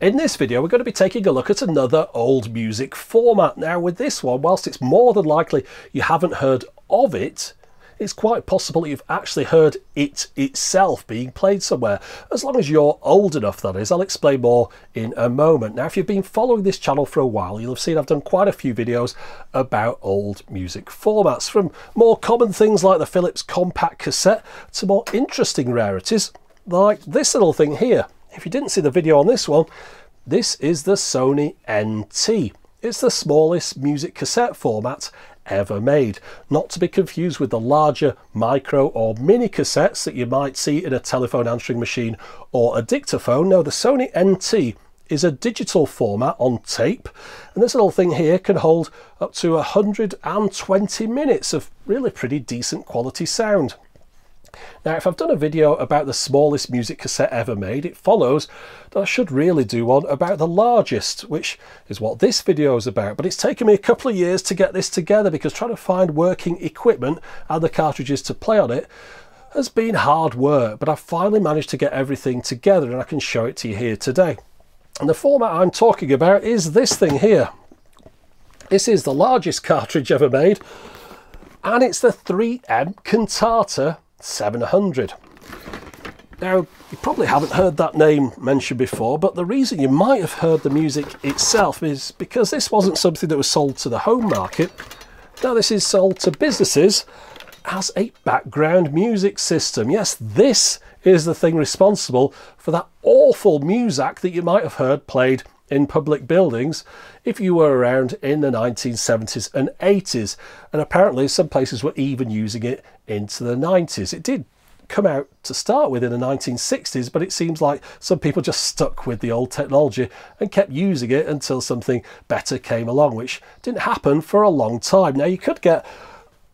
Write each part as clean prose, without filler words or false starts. In this video, we're going to be taking a look at another old music format. Now with this one, whilst it's more than likely you haven't heard of it, it's quite possible you've actually heard it itself being played somewhere, as long as you're old enough, that is. I'll explain more in a moment. Now, if you've been following this channel for a while, you'll have seen I've done quite a few videos about old music formats, from more common things like the Philips compact cassette to more interesting rarities like this little thing here. If you didn't see the video on this one, this is the Sony NT. It's the smallest music cassette format ever made, not to be confused with the larger micro or mini cassettes that you might see in a telephone answering machine or a dictaphone. No, the Sony NT is a digital format on tape, and this little thing here can hold up to 120 minutes of really pretty decent quality sound. Now, if I've done a video about the smallest music cassette ever made, it follows that I should really do one about the largest, which is what this video is about. But it's taken me a couple of years to get this together, because trying to find working equipment and the cartridges to play on it has been hard work. But I've finally managed to get everything together, and I can show it to you here today. And the format I'm talking about is this thing here. This is the largest cartridge ever made, and it's the 3M Cantata 700. Now, you probably haven't heard that name mentioned before, but the reason you might have heard the music itself is because this wasn't something that was sold to the home market. Now, this is sold to businesses as a background music system. Yes, this is the thing responsible for that awful Muzak that you might have heard played in public buildings if you were around in the 1970s and 80s, and apparently some places were even using it into the 90s. It did come out to start with in the 1960s, but it seems like some people just stuck with the old technology and kept using it until something better came along, which didn't happen for a long time. Now, you could get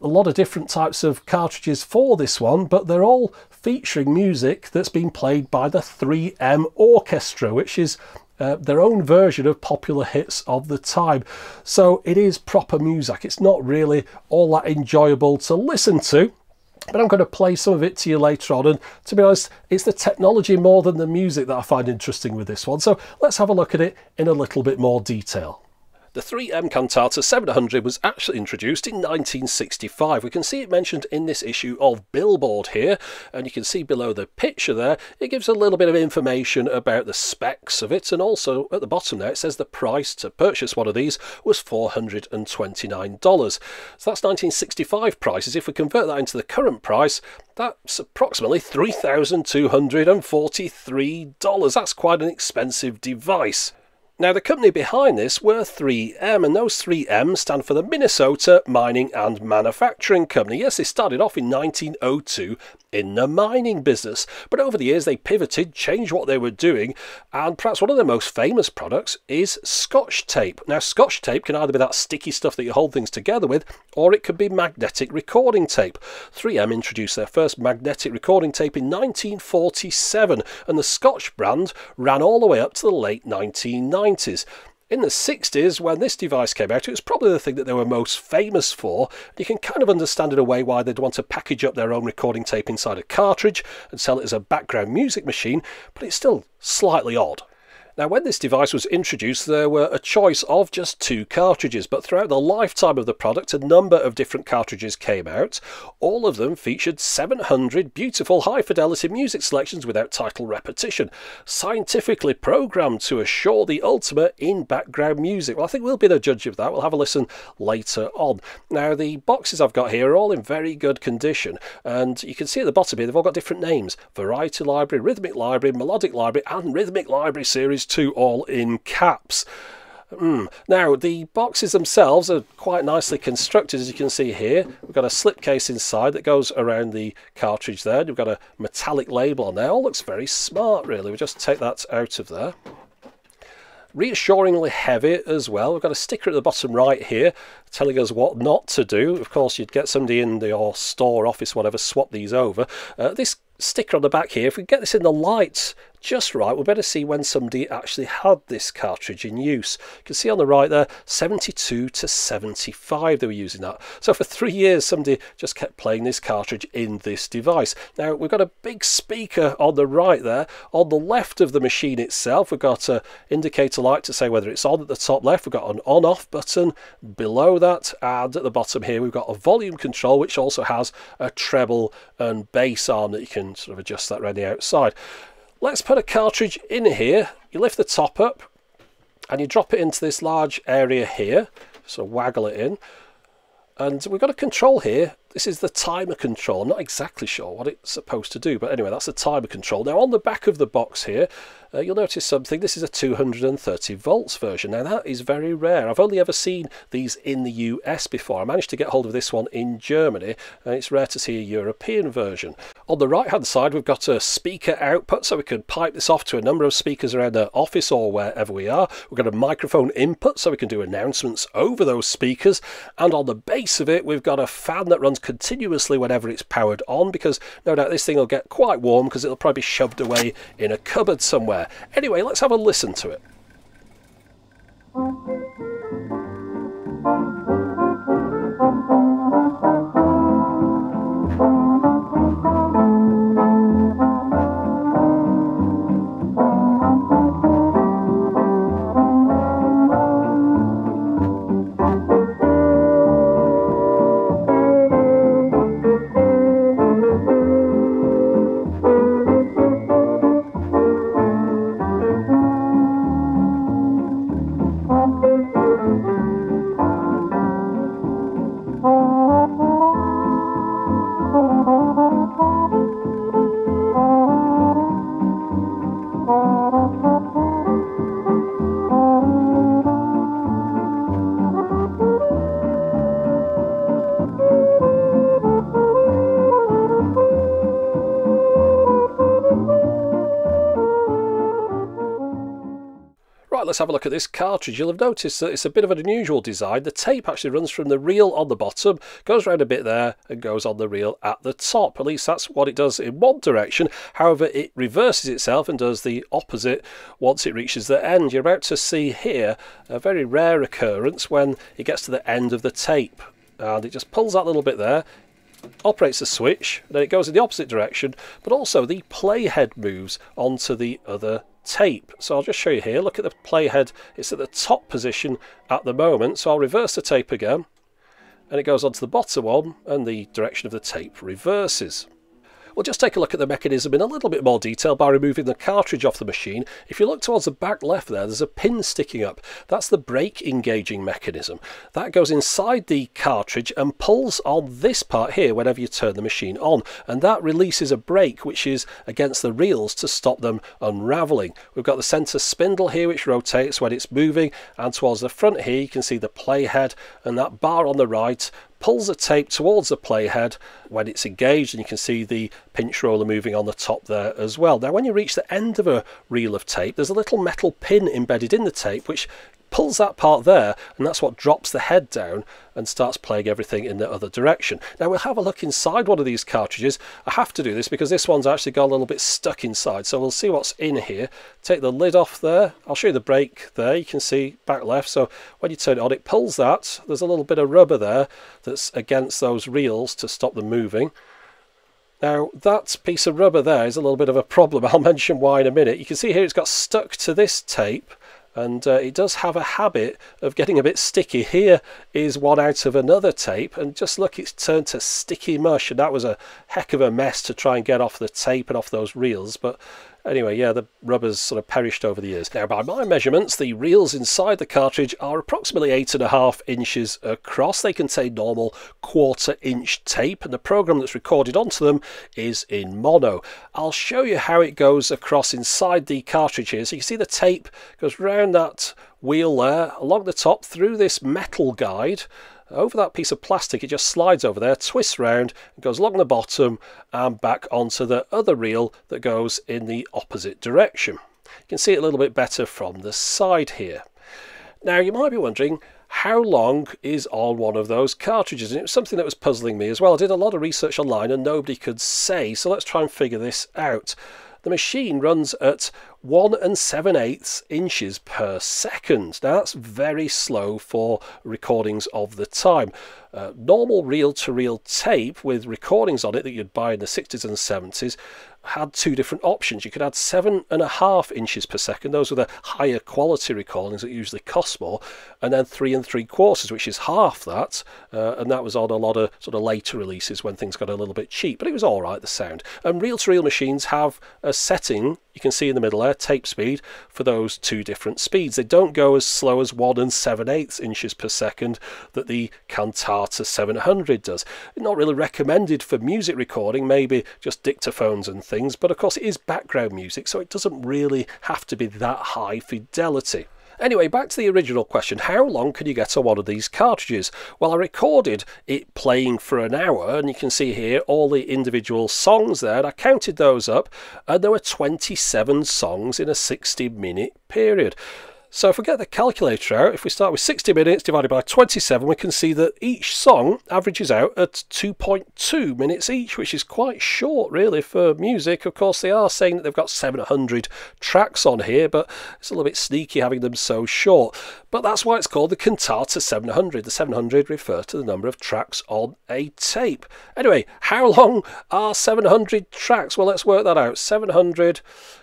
a lot of different types of cartridges for this one, but they're all featuring music that's been played by the 3M Orchestra, which is their own version of popular hits of the time. So it is proper Muzak. It's not really all that enjoyable to listen to, but I'm going to play some of it to you later on. And to be honest, it's the technology more than the music that I find interesting with this one. So let's have a look at it in a little bit more detail. The 3M Cantata 700 was actually introduced in 1965. We can see it mentioned in this issue of Billboard here, and you can see below the picture there, it gives a little bit of information about the specs of it, and also at the bottom there it says the price to purchase one of these was $429. So that's 1965 prices. If we convert that into the current price, that's approximately $3,243. That's quite an expensive device. Now, the company behind this were 3M, and those 3M stand for the Minnesota Mining and Manufacturing Company. Yes, they started off in 1902 in the mining business, but over the years they pivoted, changed what they were doing, and perhaps one of their most famous products is Scotch Tape. Now, Scotch Tape can either be that sticky stuff that you hold things together with, or it could be magnetic recording tape. 3M introduced their first magnetic recording tape in 1947, and the Scotch brand ran all the way up to the late 1990s. In the 60s, when this device came out, it was probably the thing that they were most famous for. You can kind of understand in a way why they'd want to package up their own recording tape inside a cartridge and sell it as a background music machine, but it's still slightly odd. Now, when this device was introduced, there were a choice of just two cartridges, but throughout the lifetime of the product, a number of different cartridges came out. All of them featured 700 beautiful high-fidelity music selections without title repetition, scientifically programmed to assure the ultimate in background music. Well, I think we'll be the judge of that. We'll have a listen later on. Now, the boxes I've got here are all in very good condition, and you can see at the bottom here, they've all got different names: Variety Library, Rhythmic Library, Melodic Library, and Rhythmic Library Series 2, all in caps. Now, the boxes themselves are quite nicely constructed, as you can see here. We've got a slipcase inside that goes around the cartridge there. We've got a metallic label on there. All looks very smart, really. We'll just take that out of there. Reassuringly heavy as well. We've got a sticker at the bottom right here telling us what not to do. Of course, you'd get somebody in your store, office, whatever, swap these over. This sticker on the back here, if we get this in the light just right. We better see when somebody actually had this cartridge in use. You can see on the right there, 72 to 75 they were using that. So for 3 years somebody just kept playing this cartridge in this device. Now we've got a big speaker on the right there. On the left of the machine itself we've got an indicator light to say whether it's on at the top left. We've got an on-off button below that, and at the bottom here we've got a volume control which also has a treble and bass arm that you can sort of adjust that around the outside. Let's put a cartridge in here. You lift the top up and you drop it into this large area here, so waggle it in, and we've got a control here. This is the timer control. I'm not exactly sure what it's supposed to do, but anyway, that's the timer control. Now on the back of the box here, you'll notice something. This is a 230 volts version. Now that is very rare. I've only ever seen these in the US before. I managed to get hold of this one in Germany, and it's rare to see a European version. On the right hand side we've got a speaker output, so we can pipe this off to a number of speakers around our office or wherever we are. We've got a microphone input, so we can do announcements over those speakers, and on the base of it we've got a fan that runs continuously whenever it's powered on, because no doubt this thing will get quite warm because it'll probably be shoved away in a cupboard somewhere. Anyway, let's have a listen to it. Let's have a look at this cartridge. You'll have noticed that it's a bit of an unusual design. The tape actually runs from the reel on the bottom, goes around a bit there and goes on the reel at the top. At least that's what it does in one direction. However, it reverses itself and does the opposite once it reaches the end. You're about to see here a very rare occurrence when it gets to the end of the tape, and it just pulls that little bit there, operates the switch, and then it goes in the opposite direction, but also the playhead moves onto the other tape. So I'll just show you here. Look at the playhead. It's at the top position at the moment. So I'll reverse the tape again, and it goes onto the bottom one, and the direction of the tape reverses. We'll just take a look at the mechanism in a little bit more detail by removing the cartridge off the machine. If you look towards the back left there, there's a pin sticking up. That's the brake engaging mechanism. That goes inside the cartridge and pulls on this part here whenever you turn the machine on. And that releases a brake which is against the reels to stop them unraveling. We've got the centre spindle here which rotates when it's moving, and towards the front here you can see the playhead, and that bar on the right pulls the tape towards the playhead when it's engaged, and you can see the pinch roller moving on the top there as well. Now when you reach the end of a reel of tape, there's a little metal pin embedded in the tape which pulls that part there, and that's what drops the head down and starts playing everything in the other direction. Now we'll have a look inside one of these cartridges. I have to do this because this one's actually got a little bit stuck inside, so we'll see what's in here. Take the lid off there. I'll show you the brake there. You can see back left, so when you turn it on it pulls that. There's a little bit of rubber there that's against those reels to stop them moving. Now that piece of rubber there is a little bit of a problem. I'll mention why in a minute. You can see here it's got stuck to this tape, and it does have a habit of getting a bit sticky. Here is one out of another tape, and just look, it's turned to sticky mush, and that was a heck of a mess to try and get off the tape and off those reels. But anyway, yeah, the rubber's sort of perished over the years. Now, by my measurements, the reels inside the cartridge are approximately 8.5 inches across. They contain normal 1/4-inch tape, and the program that's recorded onto them is in mono. I'll show you how it goes across inside the cartridge here. So you can see the tape goes round that wheel there, along the top, through this metal guide, over that piece of plastic. It just slides over there, twists round, and goes along the bottom and back onto the other reel that goes in the opposite direction. You can see it a little bit better from the side here. Now you might be wondering, how long is on one of those cartridges? And it was something that was puzzling me as well. I did a lot of research online and nobody could say, so let's try and figure this out. the machine runs at 1 7/8 inches per second. Now that's very slow for recordings of the time. Normal reel-to-reel tape with recordings on it that you'd buy in the 60s and 70s had two different options. You could add 7.5 inches per second. Those were the higher quality recordings that usually cost more, and then 3 3/4, which is half that, and that was on a lot of sort of later releases when things got a little bit cheap, but it was all right, the sound. And reel-to-reel machines have a setting, you can see in the middle there, tape speed, for those two different speeds. They don't go as slow as 1 7/8 inches per second that the Cantata 700 does. Not really recommended for music recording, maybe just dictaphones and things, but of course it is background music, so it doesn't really have to be that high fidelity. Anyway, back to the original question, how long can you get on one of these cartridges? Well, I recorded it playing for an hour, and you can see here all the individual songs there, and I counted those up, and there were 27 songs in a 60-minute period. So if we get the calculator out, if we start with 60 minutes divided by 27, we can see that each song averages out at 2.2 minutes each, which is quite short really for music. Of course, they are saying that they've got 700 tracks on here, but it's a little bit sneaky having them so short. But that's why it's called the Cantata 700. The 700 refers to the number of tracks on a tape. Anyway, how long are 700 tracks? Well, let's work that out. 700...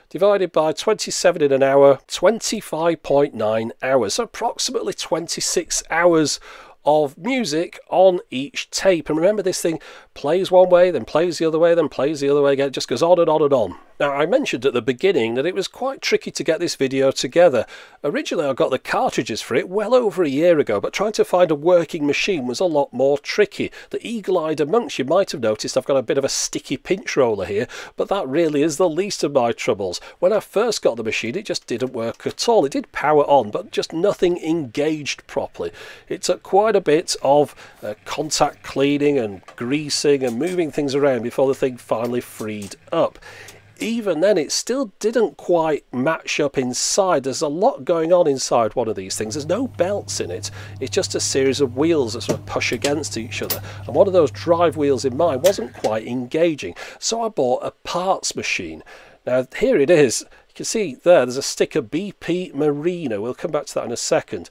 divided by 27 in an hour, 25.9 hours. So approximately 26 hours of music on each tape. And remember, this thing plays one way, then plays the other way, then plays the other way again. It just goes on and on and on. Now, I mentioned at the beginning that it was quite tricky to get this video together. Originally, I got the cartridges for it well over a year ago, but trying to find a working machine was a lot more tricky. The eagle-eyed amongst you might have noticed I've got a bit of a sticky pinch roller here, but that really is the least of my troubles. When I first got the machine, it just didn't work at all. It did power on, but just nothing engaged properly. It took quite a bit of contact cleaning and greasing and moving things around before the thing finally freed up. Even then, it still didn't quite match up inside. There's a lot going on inside one of these things. There's no belts in it. It's just a series of wheels that sort of push against each other. And one of those drive wheels in mine wasn't quite engaging. So I bought a parts machine. Now, here it is. You can see there's a sticker, BP Marina. We'll come back to that in a second.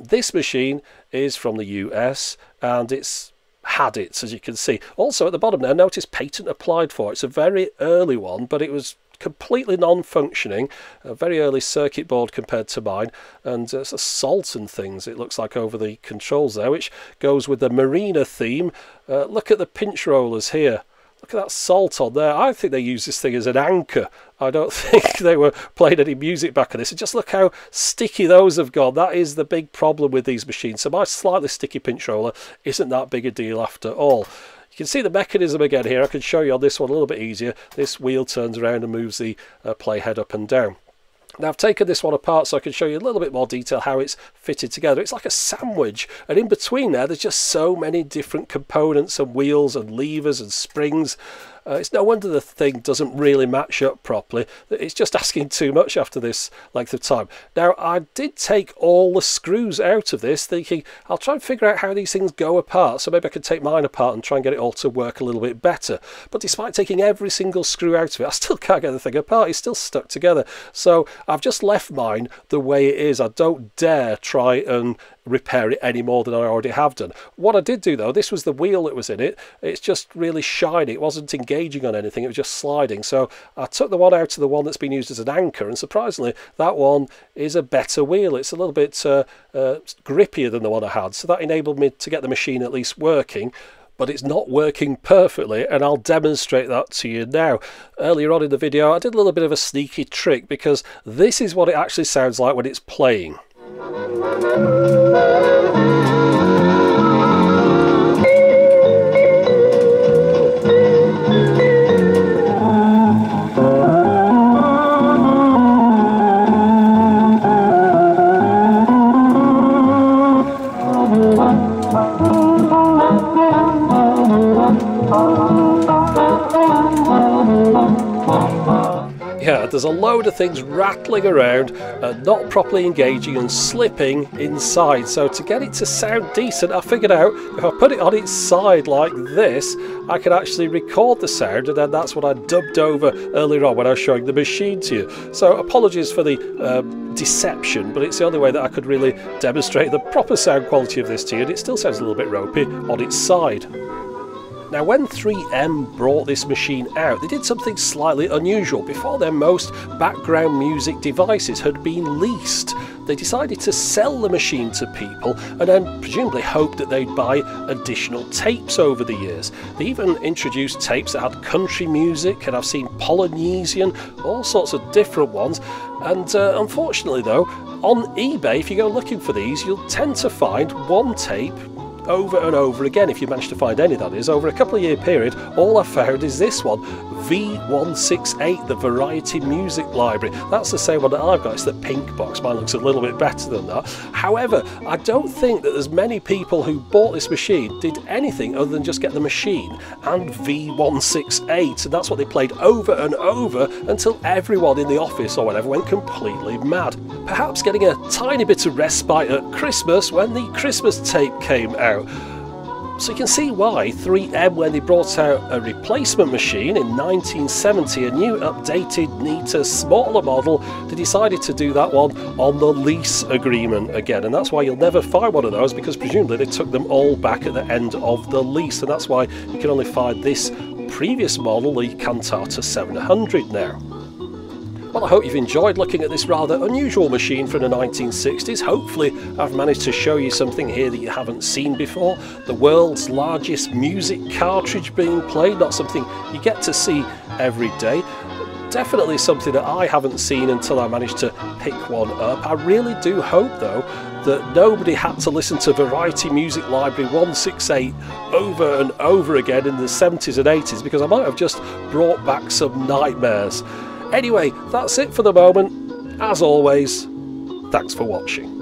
This machine is from the US, and it's had it, as you can see. Also at the bottom there, notice patent applied for. It's a very early one, but it was completely non-functioning, a very early circuit board compared to mine, and it's a salt and things, it looks like, over the controls there, which goes with the Marina theme. Look at the pinch rollers here. Look at that salt on there. I think they used this thing as an anchor. I don't think they were playing any music back on this. And just look how sticky those have gone. That is the big problem with these machines. So my slightly sticky pinch roller isn't that big a deal after all. You can see the mechanism again here. I can show you on this one a little bit easier. This wheel turns around and moves the playhead up and down. Now, I've taken this one apart so I can show you a little bit more detail how it's fitted together. It's like a sandwich, and in between there, there's just so many different components and wheels and levers and springs. It's no wonder the thing doesn't really match up properly. It's just asking too much after this length of time. Now, I did take all the screws out of this, thinking I'll try and figure out how these things go apart, so maybe I could take mine apart and try and get it all to work a little bit better. But despite taking every single screw out of it, I still can't get the thing apart. It's still stuck together. So I've just left mine the way it is. I don't dare try and repair it any more than I already have done. What I did do though, this was the wheel that was in it. It's just really shiny. It wasn't engaging on anything. It was just sliding. So I took the one out of the one that's been used as an anchor, and surprisingly, that one is a better wheel. It's a little bit grippier than the one I had. So that enabled me to get the machine at least working. But it's not working perfectly, and I'll demonstrate that to you now. Earlier on in the video, I did a little bit of a sneaky trick, because this is what it actually sounds like when it's playing. Yeah, there's a load of things rattling around, not properly engaging and slipping inside. So to get it to sound decent, I figured out if I put it on its side like this, I could actually record the sound, and then that's what I dubbed over earlier on when I was showing the machine to you. So apologies for the deception, but it's the only way that I could really demonstrate the proper sound quality of this to you, and it still sounds a little bit ropey on its side. Now, when 3M brought this machine out, they did something slightly unusual. Before then, most background music devices had been leased. They decided to sell the machine to people and then presumably hoped that they'd buy additional tapes over the years. They even introduced tapes that had country music, and I've seen Polynesian, all sorts of different ones. And unfortunately though, on eBay, if you go looking for these, you'll tend to find one tape over and over again, if you manage to find any, that is. Over a couple of year period, all I found is this one, V168, the Variety Music Library. That's the same one that I've got. It's the pink box. Mine looks a little bit better than that. However, I don't think that as many people who bought this machine did anything other than just get the machine and V168, and that's what they played over and over until everyone in the office or whatever went completely mad. Perhaps getting a tiny bit of respite at Christmas when the Christmas tape came out. So you can see why 3M, when they brought out a replacement machine in 1970, a new updated, neater, smaller model, they decided to do that one on the lease agreement again. And that's why you'll never find one of those, because presumably they took them all back at the end of the lease. And that's why you can only find this previous model, the Cantata 700 now. Well, I hope you've enjoyed looking at this rather unusual machine from the 1960s. Hopefully I've managed to show you something here that you haven't seen before. The world's largest music cartridge being played, not something you get to see every day. Definitely something that I haven't seen until I managed to pick one up. I really do hope though that nobody had to listen to Variety Music Library 168 over and over again in the 70s and 80s, because I might have just brought back some nightmares. Anyway, that's it for the moment. As always, thanks for watching.